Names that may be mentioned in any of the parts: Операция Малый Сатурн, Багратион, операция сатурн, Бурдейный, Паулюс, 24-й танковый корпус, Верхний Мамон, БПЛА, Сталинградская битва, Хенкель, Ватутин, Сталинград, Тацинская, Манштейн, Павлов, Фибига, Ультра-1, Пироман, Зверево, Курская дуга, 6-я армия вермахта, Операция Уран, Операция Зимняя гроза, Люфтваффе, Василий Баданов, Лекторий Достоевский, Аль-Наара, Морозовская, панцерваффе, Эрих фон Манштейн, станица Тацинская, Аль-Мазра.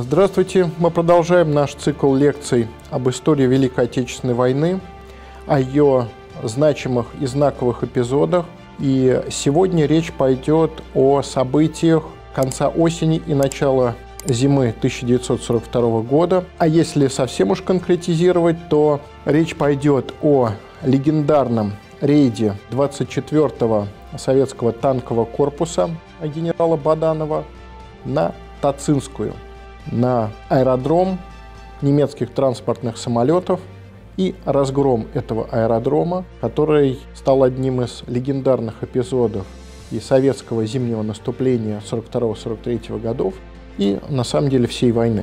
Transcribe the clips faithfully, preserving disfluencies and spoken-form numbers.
Здравствуйте! Мы продолжаем наш цикл лекций об истории Великой Отечественной войны, о ее значимых и знаковых эпизодах. И сегодня речь пойдет о событиях конца осени и начала зимы тысяча девятьсот сорок второго года. А если совсем уж конкретизировать, то речь пойдет о легендарном рейде двадцать четвёртого советского танкового корпуса генерала Баданова на Тацинскую, на аэродром немецких транспортных самолетов и разгром этого аэродрома, который стал одним из легендарных эпизодов и советского зимнего наступления сорок второго — сорок третьего годов и, на самом деле, всей войны.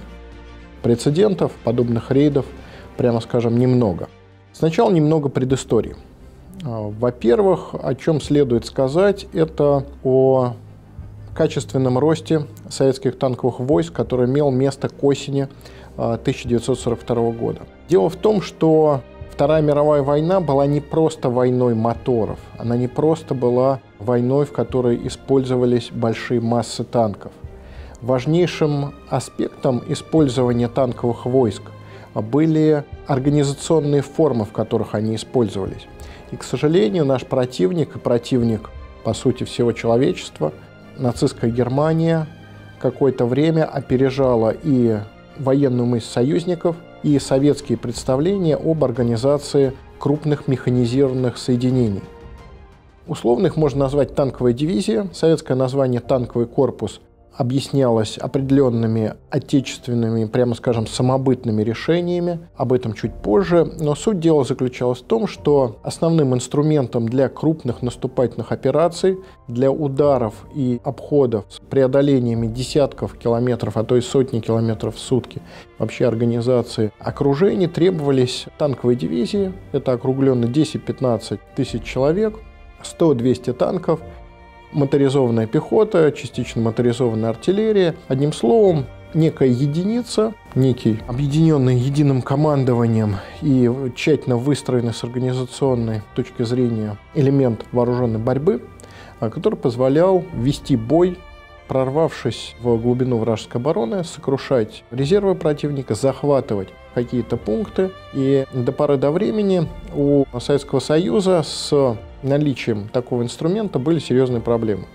Прецедентов подобных рейдов, прямо скажем, немного. Сначала немного предыстории. Во-первых, о чем следует сказать, это о качественном росте советских танковых войск, который имел место к осени тысяча девятьсот сорок второго года. Дело в том, что Вторая мировая война была не просто войной моторов, она не просто была войной, в которой использовались большие массы танков. Важнейшим аспектом использования танковых войск были организационные формы, в которых они использовались. И, к сожалению, наш противник и противник, по сути, всего человечества, нацистская Германия, какое-то время опережала и военную мысль союзников, и советские представления об организации крупных механизированных соединений. Условно их можно назвать танковая дивизия. Советское название «танковый корпус» объяснялось определенными отечественными, прямо скажем, самобытными решениями. Об этом чуть позже. Но суть дела заключалась в том, что основным инструментом для крупных наступательных операций, для ударов и обходов с преодолениями десятков километров, а то и сотни километров в сутки вообще организации окружений, требовались танковые дивизии. Это округленно десять-пятнадцать тысяч человек, сто-двести танков, моторизованная пехота, частично моторизованная артиллерия. Одним словом, некая единица, некий объединенный единым командованием и тщательно выстроенный с организационной точки зрения элемент вооруженной борьбы, который позволял вести бой, прорвавшись в глубину вражеской обороны, сокрушать резервы противника, захватывать какие-то пункты. И до поры до времени у Советского Союза с наличием такого инструмента были серьезные проблемы.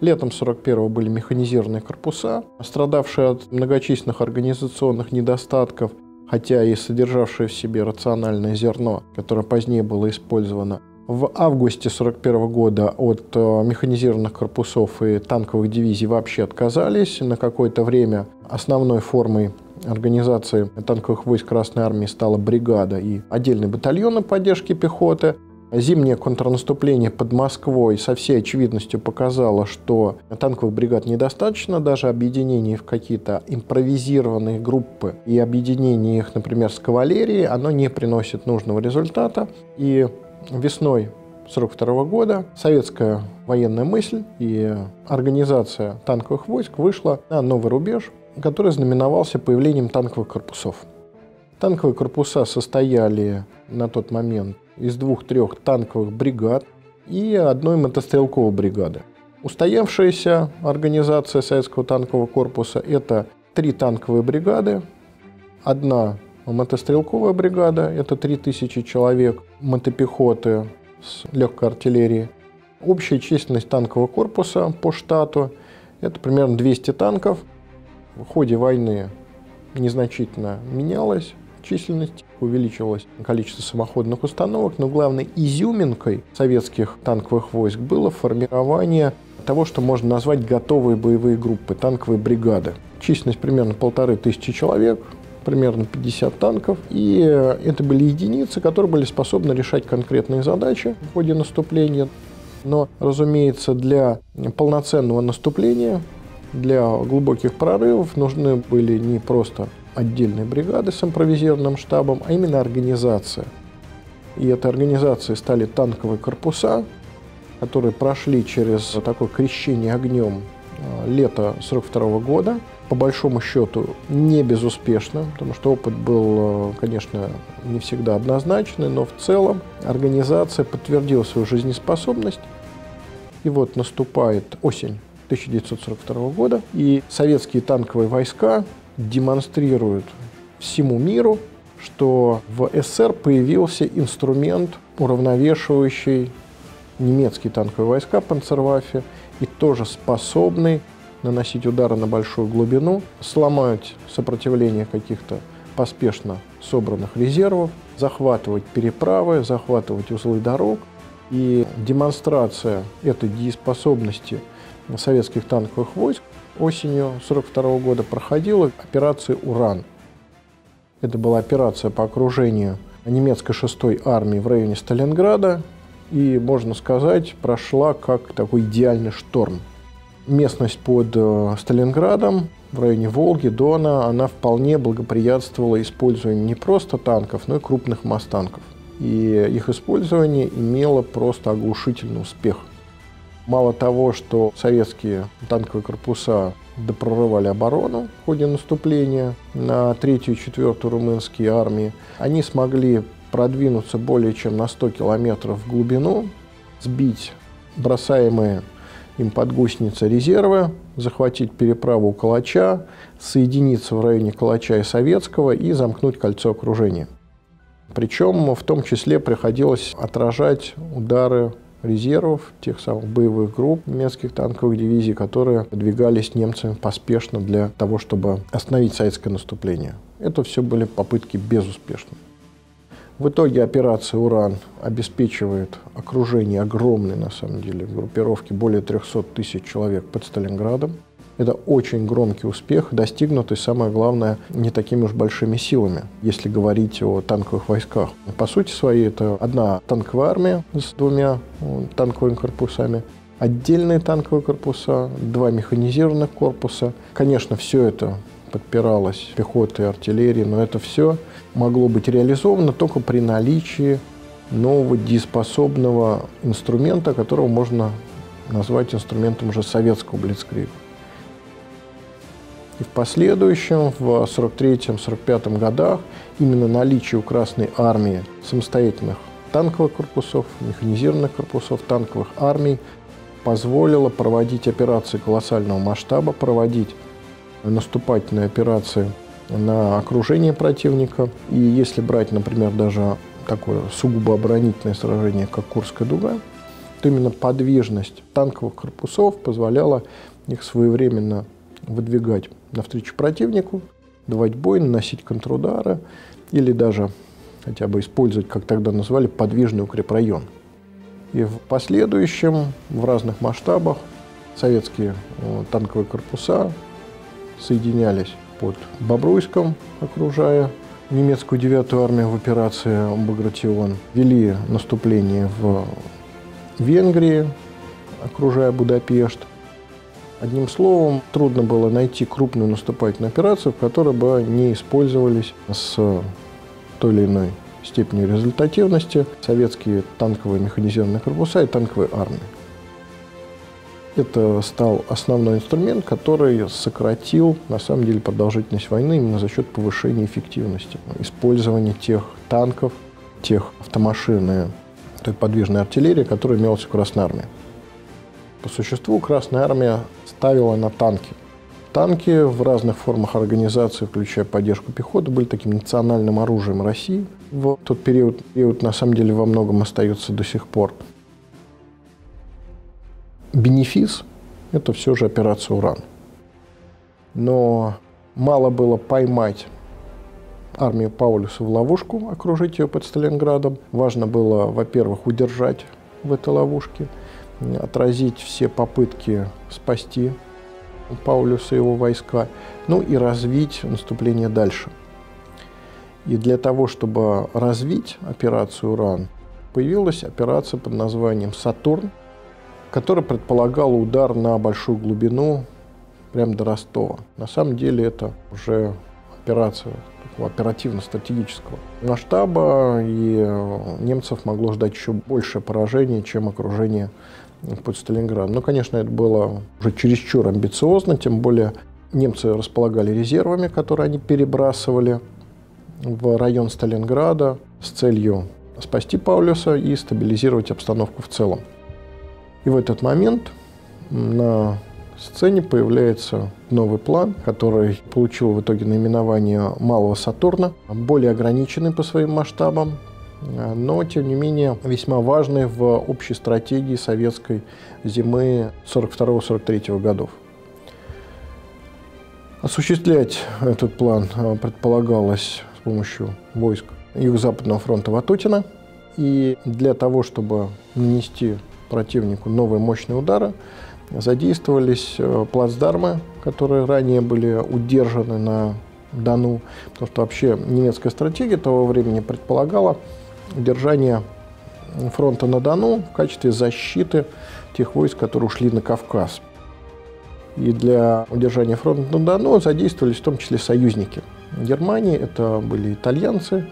Летом сорок первого были механизированные корпуса, страдавшие от многочисленных организационных недостатков, хотя и содержавшие в себе рациональное зерно, которое позднее было использовано. В августе сорок первого года от механизированных корпусов и танковых дивизий вообще отказались. На какое-то время основной формой организации танковых войск Красной Армии стала бригада и отдельные батальоны поддержки пехоты. Зимнее контрнаступление под Москвой со всей очевидностью показало, что танковых бригад недостаточно, даже объединение в какие-то импровизированные группы и объединение их, например, с кавалерией, оно не приносит нужного результата. И весной сорок второго года советская военная мысль и организация танковых войск вышла на новый рубеж, который знаменовался появлением танковых корпусов. Танковые корпуса состояли на тот момент из двух-трех танковых бригад и одной мотострелковой бригады. Устоявшаяся организация советского танкового корпуса – это три танковые бригады, одна мотострелковая бригада – это три тысячи человек мотопехоты с легкой артиллерии. Общая численность танкового корпуса по штату – это примерно двести танков. В ходе войны незначительно менялась численность, увеличилось количество самоходных установок, но главной изюминкой советских танковых войск было формирование того, что можно назвать готовые боевые группы, танковые бригады. Численность примерно полторы тысячи человек, примерно пятьдесят танков, и это были единицы, которые были способны решать конкретные задачи в ходе наступления. Но, разумеется, для полноценного наступления, для глубоких прорывов нужны были не просто отдельные бригады с импровизированным штабом, а именно организация. И этой организацией стали танковые корпуса, которые прошли через такое крещение огнем лето сорок второго года. По большому счету не безуспешно, потому что опыт был, конечно, не всегда однозначный, но в целом организация подтвердила свою жизнеспособность. И вот наступает осень тысяча девятьсот сорок второго года, и советские танковые войска демонстрирует всему миру, что в СССР появился инструмент, уравновешивающий немецкие танковые войска панцерваффе и тоже способный наносить удары на большую глубину, сломать сопротивление каких-то поспешно собранных резервов, захватывать переправы, захватывать узлы дорог. И демонстрация этой дееспособности советских танковых войск осенью тысяча девятьсот сорок второго года проходила операция «Уран». Это была операция по окружению немецкой шестой армии в районе Сталинграда и, можно сказать, прошла как такой идеальный шторм. Местность под Сталинградом в районе Волги, Дона, она вполне благоприятствовала использованию не просто танков, но и крупных масс-танков. И их использование имело просто оглушительный успех. Мало того, что советские танковые корпуса допрорывали оборону в ходе наступления на третью и четвертую румынские армии, они смогли продвинуться более чем на сто километров в глубину, сбить бросаемые им под гусеницы резервы, захватить переправу у Калача, соединиться в районе Калача и Советского и замкнуть кольцо окружения. Причем в том числе приходилось отражать удары резервов, тех самых боевых групп немецких танковых дивизий, которые выдвигались немцами поспешно для того, чтобы остановить советское наступление. Это все были попытки безуспешные. В итоге операция «Уран» обеспечивает окружение огромной, на самом деле, группировки, более трёхсот тысяч человек под Сталинградом. Это очень громкий успех, достигнутый, самое главное, не такими уж большими силами, если говорить о танковых войсках. По сути своей, это одна танковая армия с двумя танковыми корпусами, отдельные танковые корпуса, два механизированных корпуса. Конечно, все это подпиралось пехотой и артиллерией, но это все могло быть реализовано только при наличии нового дееспособного инструмента, которого можно назвать инструментом уже советского блицкрига. И в последующем, в сорок третьем — сорок пятом годах, именно наличие у Красной Армии самостоятельных танковых корпусов, механизированных корпусов, танковых армий позволило проводить операции колоссального масштаба, проводить наступательные операции на окружение противника. И если брать, например, даже такое сугубо оборонительное сражение, как Курская дуга, то именно подвижность танковых корпусов позволяла их своевременно выдвигать навстречу противнику, давать бой, наносить контрудары или даже хотя бы использовать, как тогда назвали, подвижный укрепрайон. И в последующем в разных масштабах советские танковые корпуса соединялись под Бобруйском, окружая немецкую девятую армию в операции «Багратион», вели наступление в Венгрии, окружая Будапешт. Одним словом, трудно было найти крупную наступательную операцию, в которой бы не использовались с той или иной степенью результативности советские танковые механизированные корпуса и танковые армии. Это стал основной инструмент, который сократил, на самом деле, продолжительность войны именно за счет повышения эффективности использования тех танков, тех автомашин и той подвижной артиллерии, которая имелась в Красной армии. По существу Красная армия ставила на танки. Танки в разных формах организации, включая поддержку пехоты, были таким национальным оружием России. В тот период, период на самом деле во многом остается до сих пор. Бенефис – это все же операция «Уран». Но мало было поймать армию Паулюса в ловушку, окружить ее под Сталинградом. Важно было, во-первых, удержать в этой ловушке, отразить все попытки спасти Паулюса и его войска, ну и развить наступление дальше. И для того, чтобы развить операцию «Уран», появилась операция под названием «Сатурн», которая предполагала удар на большую глубину прямо до Ростова. На самом деле это уже операция оперативно-стратегического масштаба, и немцев могло ждать еще большее поражение, чем окружение под Сталинградом. Но, конечно, это было уже чересчур амбициозно, тем более немцы располагали резервами, которые они перебрасывали в район Сталинграда с целью спасти Паулюса и стабилизировать обстановку в целом. И в этот момент на сцене появляется новый план, который получил в итоге наименование «Малого Сатурна», более ограниченный по своим масштабам, но, тем не менее, весьма важный в общей стратегии советской зимы сорок второго — сорок третьего годов. Осуществлять этот план предполагалось с помощью войск Юго-Западного фронта Ватутина. И для того, чтобы нанести противнику новые мощные удары, задействовались плацдармы, которые ранее были удержаны на Дону. Потому что вообще немецкая стратегия того времени предполагала удержание фронта на Дону в качестве защиты тех войск, которые ушли на Кавказ. И для удержания фронта на Дону задействовались в том числе союзники Германии. Это были итальянцы,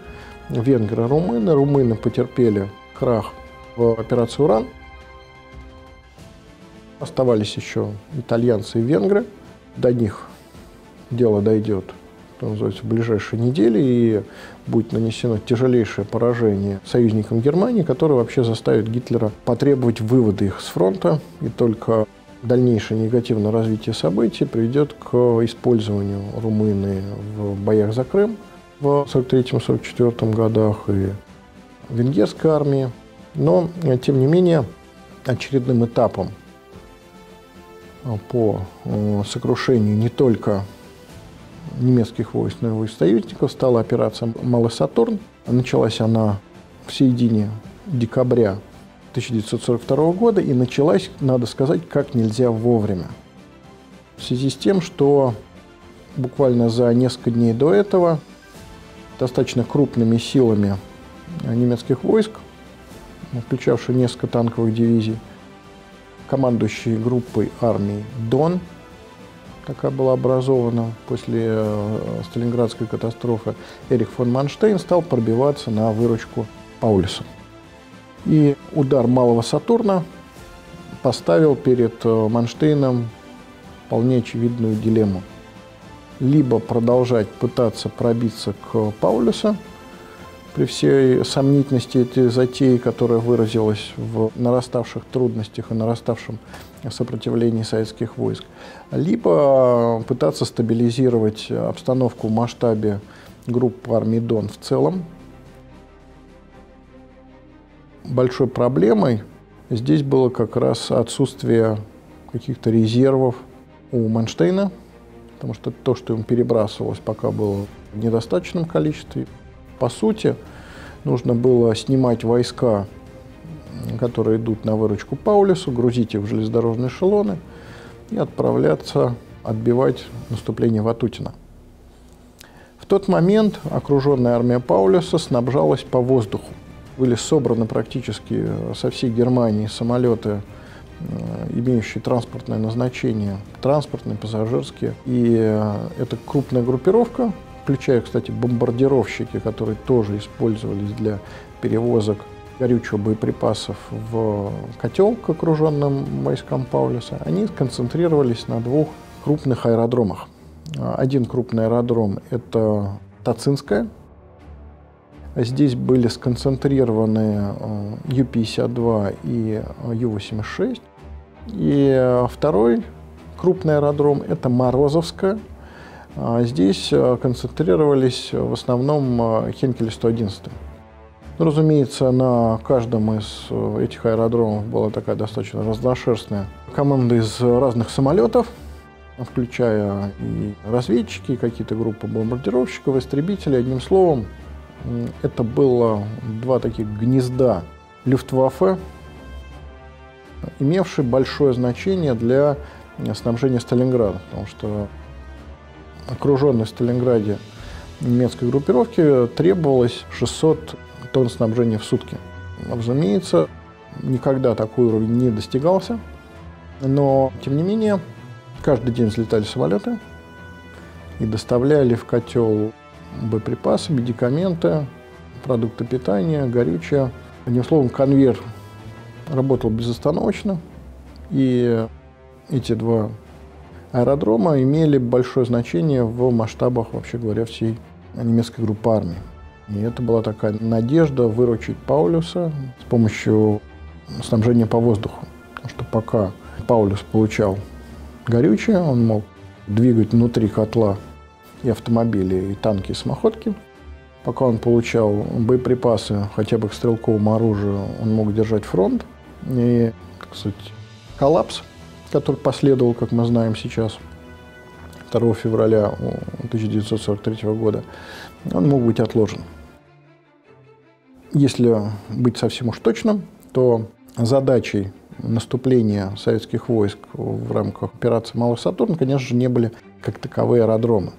венгры, румыны. Румыны потерпели крах в операции «Уран». Оставались еще итальянцы и венгры. До них дело дойдет, что называется, в ближайшие недели, и будет нанесено тяжелейшее поражение союзникам Германии, которое вообще заставит Гитлера потребовать вывода их с фронта, и только дальнейшее негативное развитие событий приведет к использованию Румынии в боях за Крым в сорок третьем — сорок четвёртом годах и венгерской армии. Но, тем не менее, очередным этапом по сокрушению не только немецких войск, но и войск союзников стала операция «Малый Сатурн». Началась она в середине декабря тысяча девятьсот сорок второго года и началась, надо сказать, как нельзя вовремя. В связи с тем, что буквально за несколько дней до этого достаточно крупными силами немецких войск, включавших несколько танковых дивизий, командующий группой армий «Дон», такая была образована после Сталинградской катастрофы, Эрих фон Манштейн стал пробиваться на выручку Паулюса. И удар «Малого Сатурна» поставил перед Манштейном вполне очевидную дилемму. Либо продолжать пытаться пробиться к Паулюсу, при всей сомнительности этой затеи, которая выразилась в нараставших трудностях и нараставшем сопротивлении советских войск, либо пытаться стабилизировать обстановку в масштабе группы армий «Дон» в целом. Большой проблемой здесь было как раз отсутствие каких-то резервов у Манштейна, потому что то, что им перебрасывалось, пока было в недостаточном количестве. По сути, нужно было снимать войска, которые идут на выручку Паулюсу, грузить их в железнодорожные эшелоны и отправляться отбивать наступление Ватутина. В тот момент окруженная армия Паулюса снабжалась по воздуху. Были собраны практически со всей Германии самолеты, имеющие транспортное назначение, транспортные, пассажирские. И это крупная группировка, включая, кстати, бомбардировщики, которые тоже использовались для перевозок горючего, боеприпасов в котел к окруженным войскам Паулюса, они концентрировались на двух крупных аэродромах. Один крупный аэродром – это Тацинская. Здесь были сконцентрированы Ю пятьдесят два и Ю восемьдесят шесть. И второй крупный аэродром – это Морозовская. Здесь концентрировались в основном Хенкель сто одиннадцать. Ну, разумеется, на каждом из этих аэродромов была такая достаточно разношерстная команда из разных самолетов, включая и разведчики, и какие-то группы бомбардировщиков, истребителей. Одним словом, это было два таких гнезда Люфтваффе, имевшие большое значение для снабжения Сталинграда, потому что окруженной в Сталинграде немецкой группировке требовалось шестьсот тонн снабжения в сутки. Разумеется, никогда такой уровень не достигался, но, тем не менее, каждый день взлетали самолеты и доставляли в котел боеприпасы, медикаменты, продукты питания, горючее. Одним словом, конвейер работал безостановочно, и эти два аэродрома имели большое значение в масштабах, вообще говоря, всей немецкой группы армии. И это была такая надежда выручить Паулюса с помощью снабжения по воздуху. Потому что пока Паулюс получал горючее, он мог двигать внутри котла и автомобили, и танки, и самоходки. Пока он получал боеприпасы хотя бы к стрелковому оружию, он мог держать фронт. И, так сказать, коллапс, который последовал, как мы знаем сейчас, второго февраля тысяча девятьсот сорок третьего года, он мог быть отложен. Если быть совсем уж точным, то задачей наступления советских войск в рамках операции «Малый Сатурн», конечно же, не были как таковые аэродромы.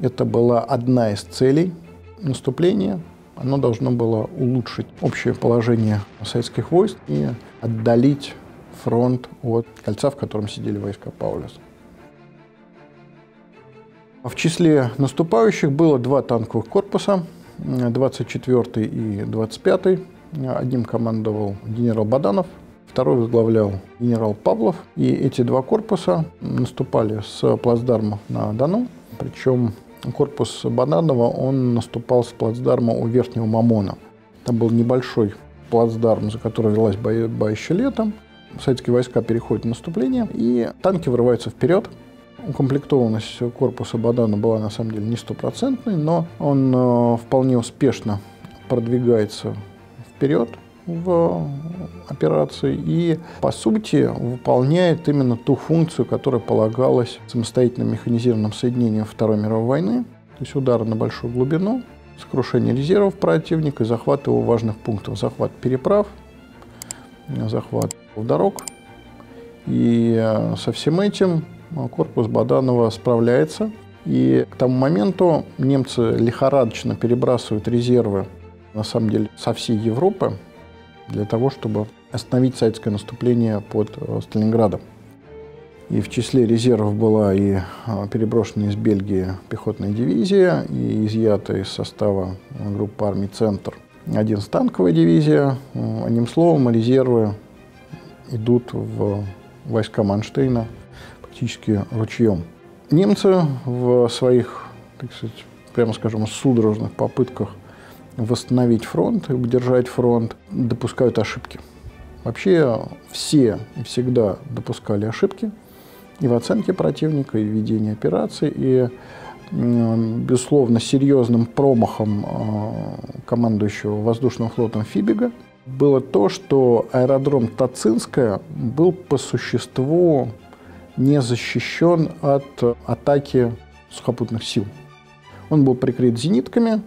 Это была одна из целей наступления. Оно должно было улучшить общее положение советских войск и отдалить фронт от кольца, в котором сидели войска Паулюса. В числе наступающих было два танковых корпуса, двадцать четвёртый и двадцать пятый. Одним командовал генерал Баданов, второй возглавлял генерал Павлов. И эти два корпуса наступали с плацдарма на Дону. Причем корпус Баданова, он наступал с плацдарма у Верхнего Мамона. Там был небольшой плацдарм, за который велась борьба еще летом. Советские войска переходят в наступление, и танки вырываются вперед. Укомплектованность корпуса Бадана была на самом деле не стопроцентной, но он вполне успешно продвигается вперед в операции и, по сути, выполняет именно ту функцию, которая полагалась самостоятельным механизированным соединением Второй мировой войны, то есть удар на большую глубину, сокрушение резервов противника и захват его важных пунктов, захват переправ, захват дорог. И со всем этим корпус Баданова справляется, и к тому моменту немцы лихорадочно перебрасывают резервы, на самом деле, со всей Европы, для того, чтобы остановить советское наступление под Сталинградом. И в числе резервов была и переброшенная из Бельгии пехотная дивизия, и изъята из состава группы армий «Центр» одиннадцатая танковая дивизия. Одним словом, резервы идут в войска Манштейна практически ручьем. Немцы в своих, так сказать, прямо скажем, судорожных попытках восстановить фронт и удержать фронт допускают ошибки. Вообще все и всегда допускали ошибки и в оценке противника, и в ведении операции, и, безусловно, серьезным промахом командующего воздушным флотом Фибига было то, что аэродром Тацинская был по существу не защищен от атаки сухопутных сил. Он был прикрыт зенитками.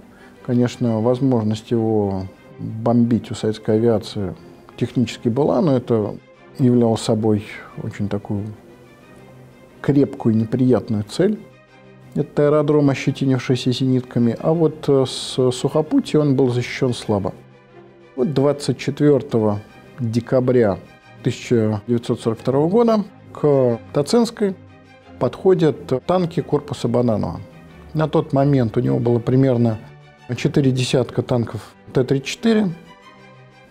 Конечно, возможность его бомбить у советской авиации технически была, но это являло собой очень такую крепкую и неприятную цель. Это аэродром, ощетинившийся зенитками, а вот с сухопутья он был защищен слабо. Вот двадцать четвёртого декабря тысяча девятьсот сорок второго года к Тацинской подходят танки корпуса Баданова. На тот момент у него было примерно четыре десятка танков Т тридцать четыре,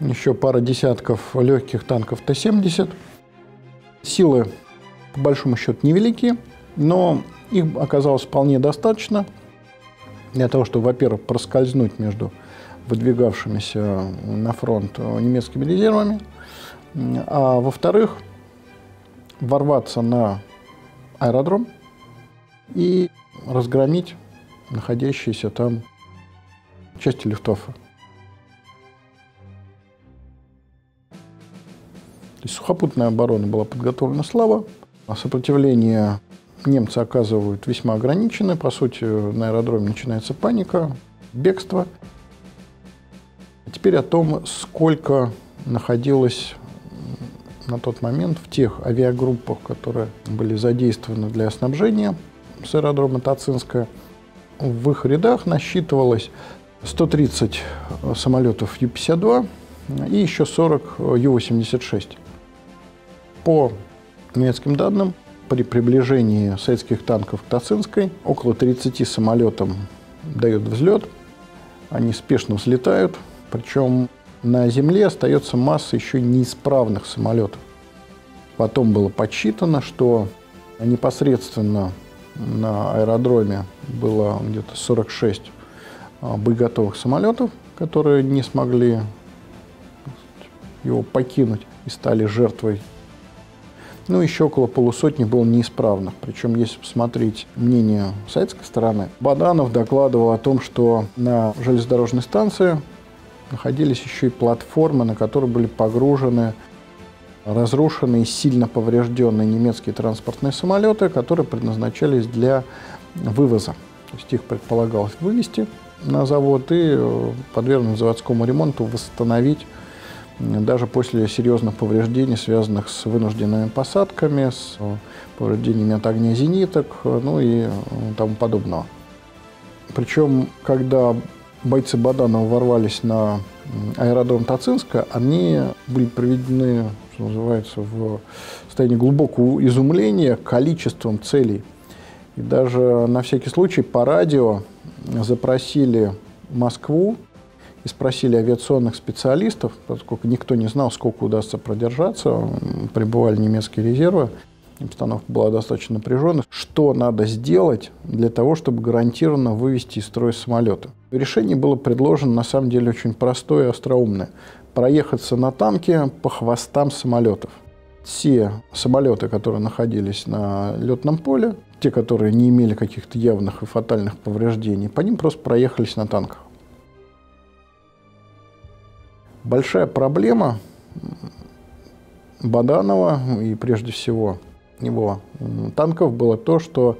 еще пара десятков легких танков Т семьдесят. Силы, по большому счету, невелики, но их оказалось вполне достаточно для того, чтобы, во-первых, проскользнуть между выдвигавшимися на фронт немецкими резервами, а во-вторых, ворваться на аэродром и разгромить находящиеся там части Люфтваффе. То есть сухопутная оборона была подготовлена слабо, а сопротивление немцы оказывают весьма ограниченное. По сути, на аэродроме начинается паника, бегство. А теперь о том, сколько находилось на тот момент в тех авиагруппах, которые были задействованы для снабжения с аэродрома Тацинская. В их рядах насчитывалось сто тридцать самолетов Ю пятьдесят два и еще сорок Ю восемьдесят шесть. По немецким данным, при приближении советских танков к Тацинской около тридцати самолетам дают взлет, они спешно взлетают, причем на земле остается масса еще неисправных самолетов. Потом было подсчитано, что непосредственно на аэродроме было где-то сорок шесть боеготовых самолетов, которые не смогли его покинуть и стали жертвой. Ну, еще около полусотни было неисправных. Причем, если посмотреть мнение советской стороны, Баданов докладывал о том, что на железнодорожной станции находились еще и платформы, на которые были погружены разрушенные, сильно поврежденные немецкие транспортные самолеты, которые предназначались для вывоза. То есть их предполагалось вывести на завод и подвергнуть заводскому ремонту, восстановить даже после серьезных повреждений, связанных с вынужденными посадками, с повреждениями от огня зениток, ну и тому подобного. Причем, когда бойцы Баданова ворвались на аэродром Тацинска, они были приведены, что называется, в состояние глубокого изумления количеством целей. И даже на всякий случай по радио запросили Москву и спросили авиационных специалистов, поскольку никто не знал, сколько удастся продержаться, прибывали немецкие резервы, обстановка была достаточно напряженной, что надо сделать для того, чтобы гарантированно вывести из строя самолеты. Решение было предложено, на самом деле, очень простое и остроумное. Проехаться на танке по хвостам самолетов. Все самолеты, которые находились на летном поле, те, которые не имели каких-то явных и фатальных повреждений, по ним просто проехались на танках. Большая проблема Баданова и, прежде всего, его танков было то, что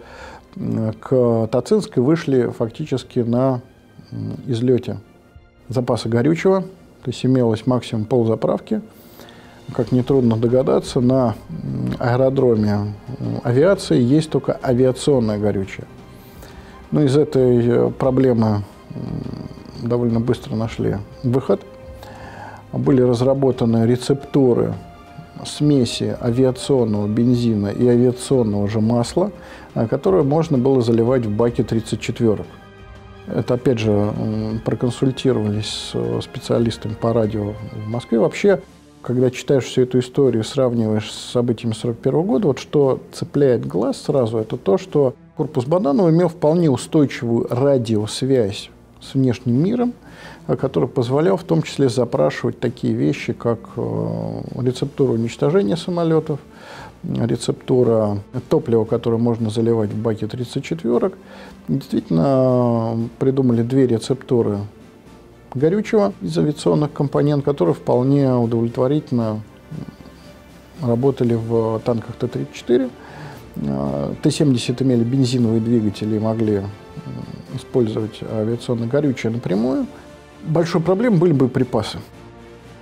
к Тацинской вышли фактически на излете запаса горючего, то есть имелось максимум ползаправки. Как нетрудно догадаться, на аэродроме авиации есть только авиационное горючее. Но из этой проблемы довольно быстро нашли выход. Были разработаны рецептуры смеси авиационного бензина и авиационного же масла, которое можно было заливать в баки тридцать четвёрок. Это, опять же, проконсультировались с специалистами по радио в Москве. Вообще, когда читаешь всю эту историю, сравниваешь с событиями сорок первого года, вот что цепляет глаз сразу, это то, что корпус Баданова имел вполне устойчивую радиосвязь с внешним миром, который позволял в том числе запрашивать такие вещи, как рецептура уничтожения самолетов, рецептура топлива, которое можно заливать в баке тридцать четвёрок. Действительно, придумали две рецептуры горючего из авиационных компонент, которые вполне удовлетворительно работали в танках Т тридцать четыре. Т семьдесят имели бензиновые двигатели и могли использовать авиационное горючее напрямую. Большой проблемой были боеприпасы.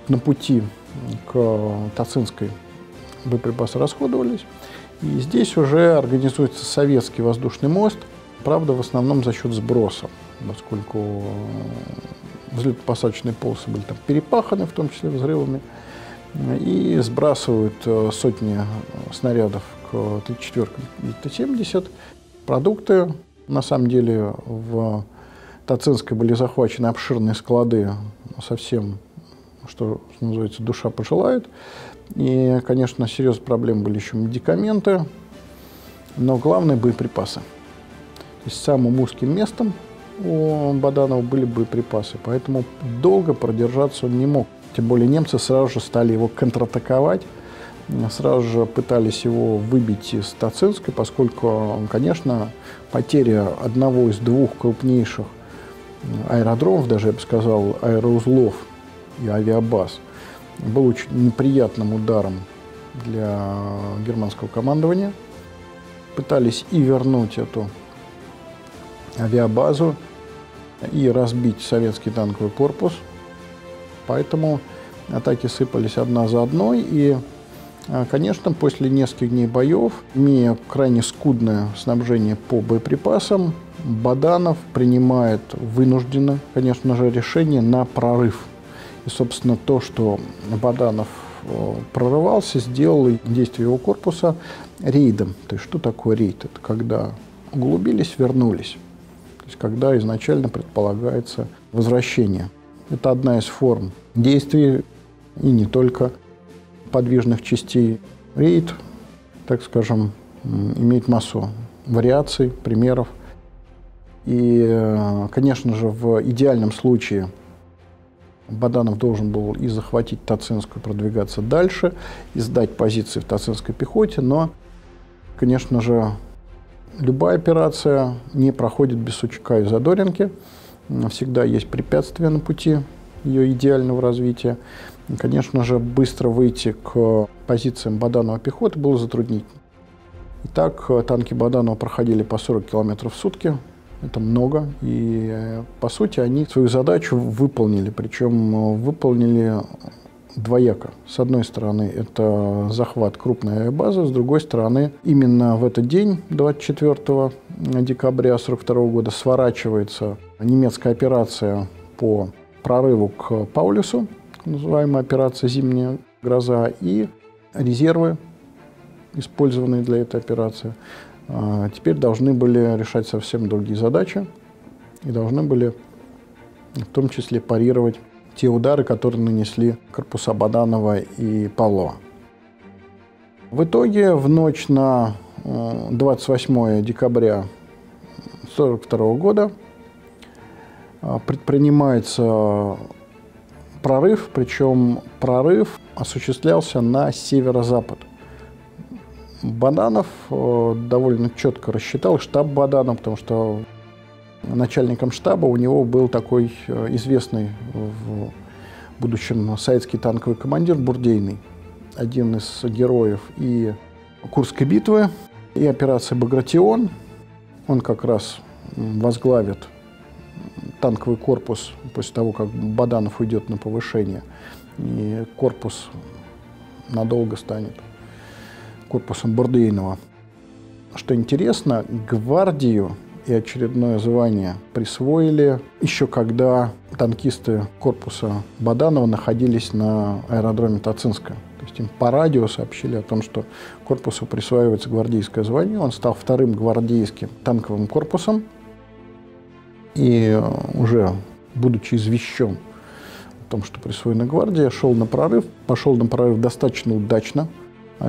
На пути к Тацинской боеприпасы расходовались. И здесь уже организуется советский воздушный мост, правда, в основном за счет сброса, поскольку взлетно-посадочные полосы были там перепаханы, в том числе взрывами, и сбрасывают сотни снарядов к Т четыре и Т семьдесят. Продукты, на самом деле, в Тацинской были захвачены обширные склады совсем, что, что называется, душа пожелает. И, конечно, серьезные проблемы были еще медикаменты, но главное – боеприпасы. То есть самым узким местом у Баданова были боеприпасы, поэтому долго продержаться он не мог. Тем более немцы сразу же стали его контратаковать, сразу же пытались его выбить из Тацинской, поскольку, конечно, потеря одного из двух крупнейших аэродромов, даже, я бы сказал, аэроузлов и авиабаз, был очень неприятным ударом для германского командования. Пытались и вернуть эту авиабазу, и разбить советский танковый корпус. Поэтому атаки сыпались одна за одной. И, конечно, после нескольких дней боев, имея крайне скудное снабжение по боеприпасам, Баданов принимает вынужденно, конечно же, решение на прорыв. И, собственно, то, что Баданов прорывался, сделал действие его корпуса рейдом. То есть, что такое рейд? Это когда углубились, вернулись. То есть, когда изначально предполагается возвращение. Это одна из форм действий, и не только подвижных частей. Рейд, так скажем, имеет массу вариаций, примеров. И, конечно же, в идеальном случае Баданов должен был и захватить Тацинскую, продвигаться дальше, и сдать позиции в Тацинской пехоте, но, конечно же, любая операция не проходит без сучка и задоринки. Всегда есть препятствия на пути ее идеального развития. Конечно же, быстро выйти к позициям Баданова пехоты было затруднительно. Итак, танки Баданова проходили по сорок километров в сутки. Это много. И, по сути, они свою задачу выполнили. Причем выполнили двояко. С одной стороны, это захват крупной авиабазы. С другой стороны, именно в этот день, двадцать четвёртого декабря сорок второго года, сворачивается немецкая операция по прорыву к Паулюсу, называемая операция «Зимняя гроза», и резервы, использованные для этой операции, теперь должны были решать совсем другие задачи и должны были в том числе парировать те удары, которые нанесли корпуса Баданова и Павлова. В итоге в ночь на двадцать восьмое декабря сорок второго года предпринимается прорыв, причем прорыв осуществлялся на северо-запад. Баданов довольно четко рассчитал штаб Баданова, потому что начальником штаба у него был такой известный в будущем советский танковый командир Бурдейный, один из героев и Курской битвы, и операции «Багратион». Он как раз возглавит танковый корпус после того, как Баданов уйдет на повышение, и корпус надолго станет корпусом Бурдейного. Что интересно, гвардию и очередное звание присвоили еще когда танкисты корпуса Баданова находились на аэродроме Тацинска. То есть им по радио сообщили о том, что корпусу присваивается гвардейское звание. Он стал вторым гвардейским танковым корпусом. И уже будучи извещен о том, что присвоена гвардия, шел на прорыв. Пошел на прорыв достаточно удачно.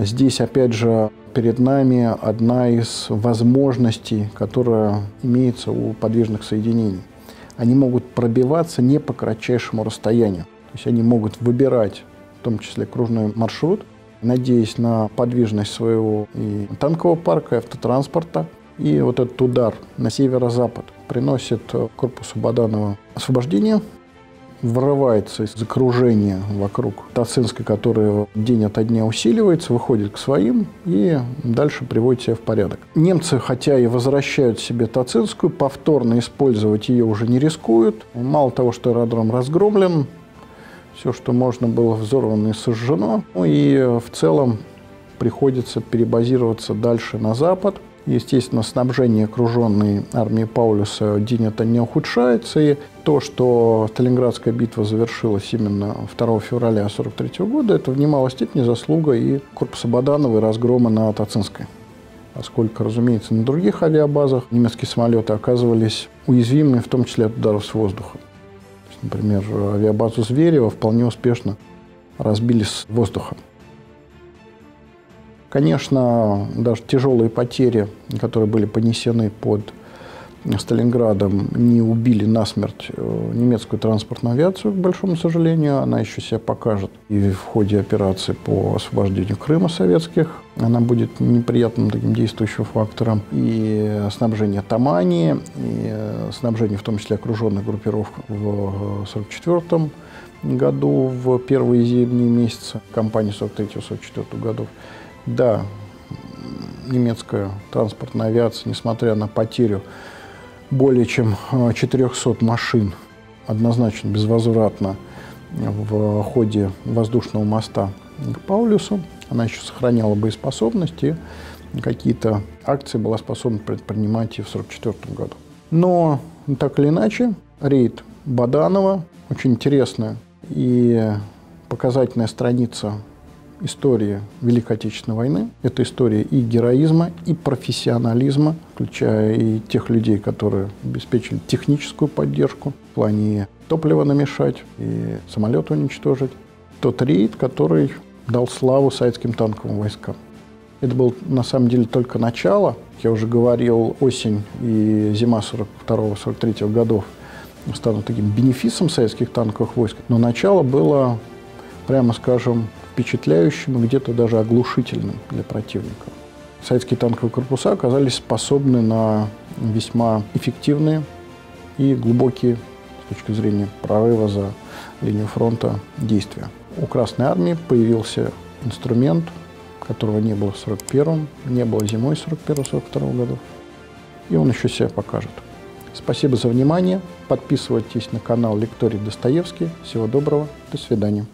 Здесь, опять же, перед нами одна из возможностей, которая имеется у подвижных соединений. Они могут пробиваться не по кратчайшему расстоянию. То есть они могут выбирать, в том числе, кружной маршрут, надеясь на подвижность своего и танкового парка, и автотранспорта. И вот этот удар на северо-запад приносит корпусу Баданова освобождение. Врывается из окружения вокруг Тацинской, которая день ото дня усиливается, выходит к своим и дальше приводит себя в порядок. Немцы, хотя и возвращают себе Тацинскую, повторно использовать ее уже не рискуют. Мало того, что аэродром разгромлен, все, что можно было, взорвано и сожжено. Ну и в целом приходится перебазироваться дальше на запад. Естественно, снабжение окруженной армии Паулюса день ото дня ухудшается. И то, что Сталинградская битва завершилась именно второго февраля сорок третьего года, это в немалой степени заслуга и корпуса Баданова, и разгрома на Тацинской. Поскольку, разумеется, на других авиабазах немецкие самолеты оказывались уязвимыми, в том числе от ударов с воздуха. Например, авиабазу Зверева вполне успешно разбили с воздуха. Конечно, даже тяжелые потери, которые были понесены под Сталинградом, не убили насмерть немецкую транспортную авиацию, к большому сожалению. Она еще себя покажет и в ходе операции по освобождению Крыма советских. Она будет неприятным таким действующим фактором. И снабжение Тамани, и снабжение в том числе окруженных группировок в сорок четвёртом году, в первые зимние месяцы кампании сорок третьего — сорок четвёртого годов. Да, немецкая транспортная авиация, несмотря на потерю более чем четырёхсот машин, однозначно безвозвратно в ходе воздушного моста к Паулюсу, она еще сохраняла боеспособность и какие-то акции была способна предпринимать и в сорок четвёртом году. Но, так или иначе, рейд Баданова очень интересная и показательная страница история Великой Отечественной войны. Это история и героизма, и профессионализма, включая и тех людей, которые обеспечили техническую поддержку, в плане топлива намешать и самолеты уничтожить. Тот рейд, который дал славу советским танковым войскам. Это было, на самом деле, только начало. Я уже говорил, осень и зима сорок второго — сорок третьего годов станут таким бенефисом советских танковых войск, но начало было, прямо скажем, впечатляющим и где-то даже оглушительным для противника. Советские танковые корпуса оказались способны на весьма эффективные и глубокие, с точки зрения прорыва за линию фронта, действия. У Красной армии появился инструмент, которого не было в сорок первом, не было зимой сорок первого — сорок второго годов. И он еще себя покажет. Спасибо за внимание. Подписывайтесь на канал Лекторий Достоевский. Всего доброго. До свидания.